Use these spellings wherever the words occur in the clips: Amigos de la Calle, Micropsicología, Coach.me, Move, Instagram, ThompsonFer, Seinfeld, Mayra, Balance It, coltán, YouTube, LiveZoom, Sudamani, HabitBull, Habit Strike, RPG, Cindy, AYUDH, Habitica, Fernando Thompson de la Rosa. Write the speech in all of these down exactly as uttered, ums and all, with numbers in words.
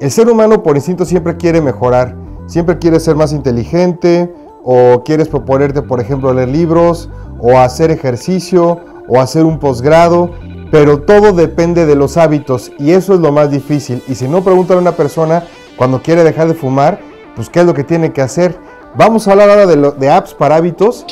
El ser humano por instinto siempre quiere mejorar, siempre quiere ser más inteligente, o quieres proponerte, por ejemplo, leer libros, o hacer ejercicio, o hacer un posgrado, pero todo depende de los hábitos y eso es lo más difícil. Y si no, preguntan a una persona cuando quiere dejar de fumar, pues qué es lo que tiene que hacer. Vamos a hablar ahora de, lo, de apps para hábitos.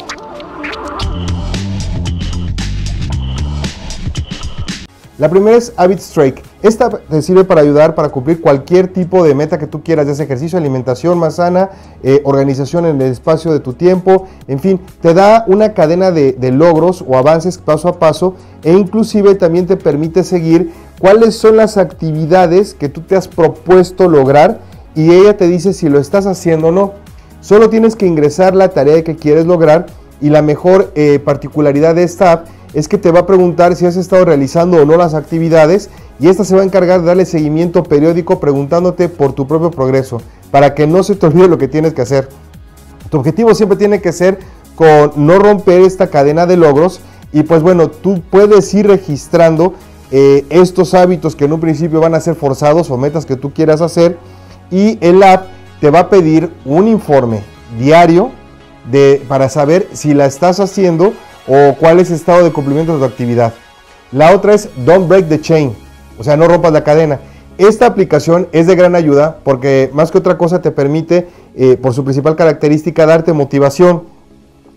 La primera es Habit Strike. Esta te sirve para ayudar para cumplir cualquier tipo de meta que tú quieras, ya sea ejercicio, alimentación más sana, eh, organización en el espacio de tu tiempo, en fin, te da una cadena de, de logros o avances paso a paso e inclusive también te permite seguir cuáles son las actividades que tú te has propuesto lograr y ella te dice si lo estás haciendo o no. Solo tienes que ingresar la tarea que quieres lograr y la mejor eh, particularidad de esta app es que te va a preguntar si has estado realizando o no las actividades y esta se va a encargar de darle seguimiento periódico preguntándote por tu propio progreso para que no se te olvide lo que tienes que hacer. Tu objetivo siempre tiene que ser con no romper esta cadena de logros y pues bueno, tú puedes ir registrando eh, estos hábitos que en un principio van a ser forzados o metas que tú quieras hacer y el app te va a pedir un informe diario de, para saber si la estás haciendo o cuál es el estado de cumplimiento de tu actividad. La otra es Don't Break the Chain, o sea, no rompas la cadena. Esta aplicación es de gran ayuda porque más que otra cosa te permite, eh, por su principal característica, darte motivación.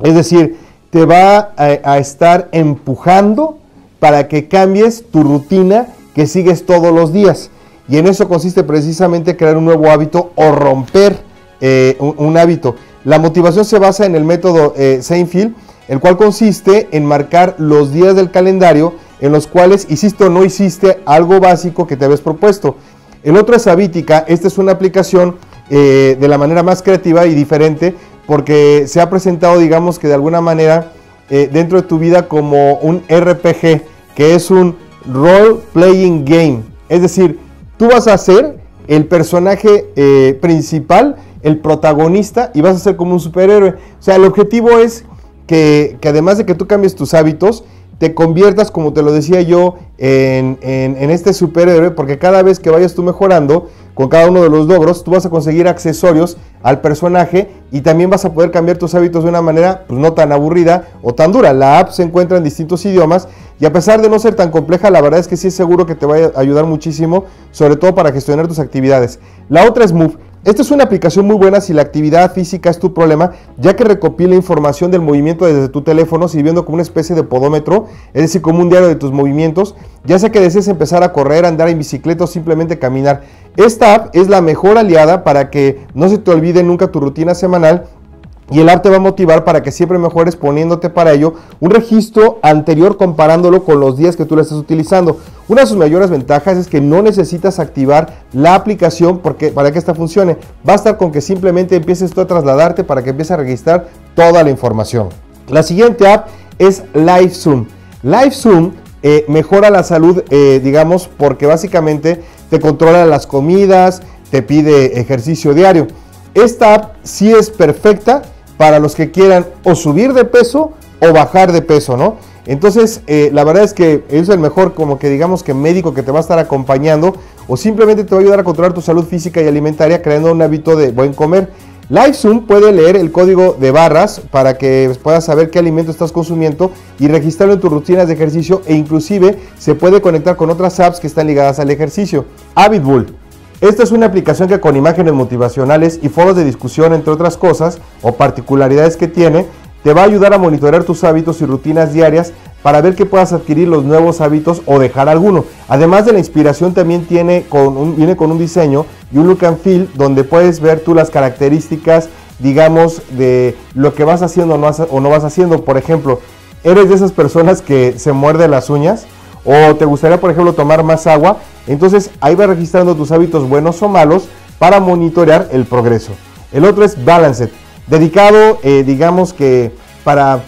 Es decir, te va a, a estar empujando para que cambies tu rutina que sigues todos los días. Y en eso consiste precisamente crear un nuevo hábito o romper eh, un, un hábito. La motivación se basa en el método eh, Seinfeld, el cual consiste en marcar los días del calendario en los cuales hiciste o no hiciste algo básico que te habías propuesto. El otro es Habitica. Esta es una aplicación eh, de la manera más creativa y diferente porque se ha presentado, digamos que de alguna manera, eh, dentro de tu vida como un R P G, que es un Role Playing Game. Es decir, tú vas a ser el personaje eh, principal, el protagonista, y vas a ser como un superhéroe. O sea, el objetivo es Que, que además de que tú cambies tus hábitos, te conviertas, como te lo decía yo, en, en, en este superhéroe, porque cada vez que vayas tú mejorando con cada uno de los logros, tú vas a conseguir accesorios al personaje y también vas a poder cambiar tus hábitos de una manera pues, no tan aburrida o tan dura. La app se encuentra en distintos idiomas y a pesar de no ser tan compleja, la verdad es que sí es seguro que te va a ayudar muchísimo, sobre todo para gestionar tus actividades. La otra es Move. Esta es una aplicación muy buena si la actividad física es tu problema, ya que recopila información del movimiento desde tu teléfono, sirviendo como una especie de podómetro, es decir, como un diario de tus movimientos, ya sea que desees empezar a correr, andar en bicicleta o simplemente caminar. Esta app es la mejor aliada para que no se te olvide nunca tu rutina semanal y el app te va a motivar para que siempre mejores poniéndote para ello un registro anterior comparándolo con los días que tú la estás utilizando. Una de sus mayores ventajas es que no necesitas activar la aplicación porque, para que esta funcione. Basta con que simplemente empieces tú a trasladarte para que empieces a registrar toda la información. La siguiente app es LiveZoom. LiveZoom eh, mejora la salud, eh, digamos, porque básicamente te controla las comidas, te pide ejercicio diario. Esta app sí es perfecta para los que quieran o subir de peso o bajar de peso, ¿no? Entonces, eh, la verdad es que es el mejor, como que digamos que médico que te va a estar acompañando o simplemente te va a ayudar a controlar tu salud física y alimentaria creando un hábito de buen comer. LiveZoom puede leer el código de barras para que puedas saber qué alimento estás consumiendo y registrarlo en tus rutinas de ejercicio e inclusive se puede conectar con otras apps que están ligadas al ejercicio. HabitBull. Esta es una aplicación que con imágenes motivacionales y foros de discusión, entre otras cosas, o particularidades que tiene, te va a ayudar a monitorear tus hábitos y rutinas diarias para ver que puedas adquirir los nuevos hábitos o dejar alguno. Además de la inspiración también tiene con un, viene con un diseño y un look and feel donde puedes ver tú las características, digamos, de lo que vas haciendo o no, o no vas haciendo. Por ejemplo, ¿eres de esas personas que se muerde las uñas? ¿O te gustaría, por ejemplo, tomar más agua? Entonces ahí vas registrando tus hábitos buenos o malos para monitorear el progreso. El otro es Balance It. Dedicado, eh, digamos que para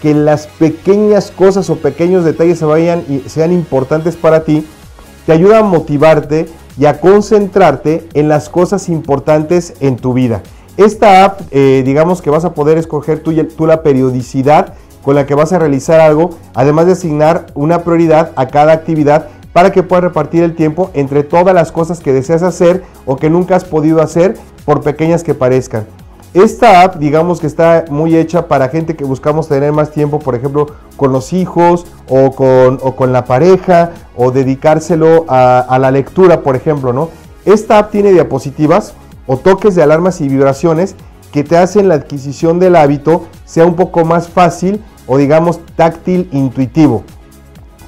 que las pequeñas cosas o pequeños detalles se vayan y sean importantes para ti, te ayuda a motivarte y a concentrarte en las cosas importantes en tu vida. Esta app, eh, digamos que vas a poder escoger tú, tú la periodicidad con la que vas a realizar algo, además de asignar una prioridad a cada actividad para que puedas repartir el tiempo entre todas las cosas que deseas hacer o que nunca has podido hacer, por pequeñas que parezcan. Esta app, digamos que está muy hecha para gente que buscamos tener más tiempo, por ejemplo, con los hijos o con, o con la pareja, o dedicárselo a, a la lectura, por ejemplo, ¿no? Esta app tiene diapositivas o toques de alarmas y vibraciones que te hacen la adquisición del hábito sea un poco más fácil o, digamos, táctil, intuitivo.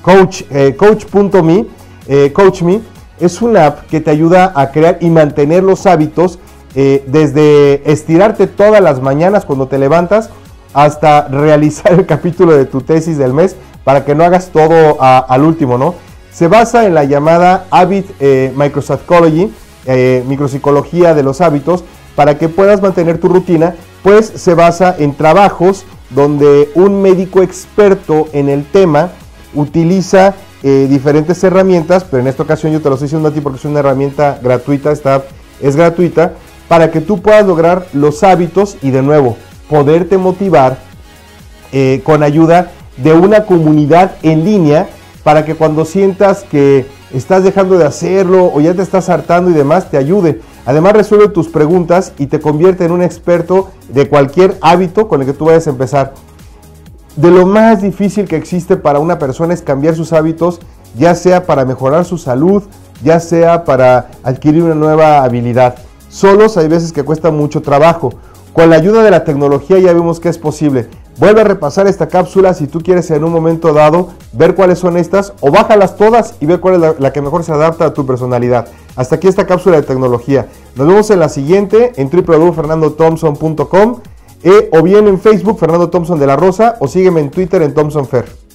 Coach, eh, Coach.me, eh, Coach.me es una app que te ayuda a crear y mantener los hábitos, eh, desde estirarte todas las mañanas cuando te levantas hasta realizar el capítulo de tu tesis del mes, para que no hagas todo a, al último, ¿no? Se basa en la llamada Habit eh, Micropsicología, eh, micropsicología de los hábitos, para que puedas mantener tu rutina, pues se basa en trabajos donde un médico experto en el tema utiliza eh, diferentes herramientas, pero en esta ocasión yo te lo estoy diciendo a ti porque es una herramienta gratuita, esta app es gratuita, para que tú puedas lograr los hábitos y, de nuevo, poderte motivar eh, con ayuda de una comunidad en línea, para que cuando sientas que estás dejando de hacerlo o ya te estás hartando y demás, te ayude. Además, resuelve tus preguntas y te convierte en un experto de cualquier hábito con el que tú vayas a empezar. De lo más difícil que existe para una persona es cambiar sus hábitos, ya sea para mejorar su salud, ya sea para adquirir una nueva habilidad. Solos hay veces que cuesta mucho trabajo. Con la ayuda de la tecnología ya vemos que es posible. Vuelve a repasar esta cápsula si tú quieres en un momento dado ver cuáles son estas, o bájalas todas y ve cuál es la, la que mejor se adapta a tu personalidad. Hasta aquí esta cápsula de tecnología. Nos vemos en la siguiente en w w w punto fernando thompson punto com, eh, o bien en Facebook, Fernando Thompson de la Rosa, o sígueme en Twitter en ThompsonFer.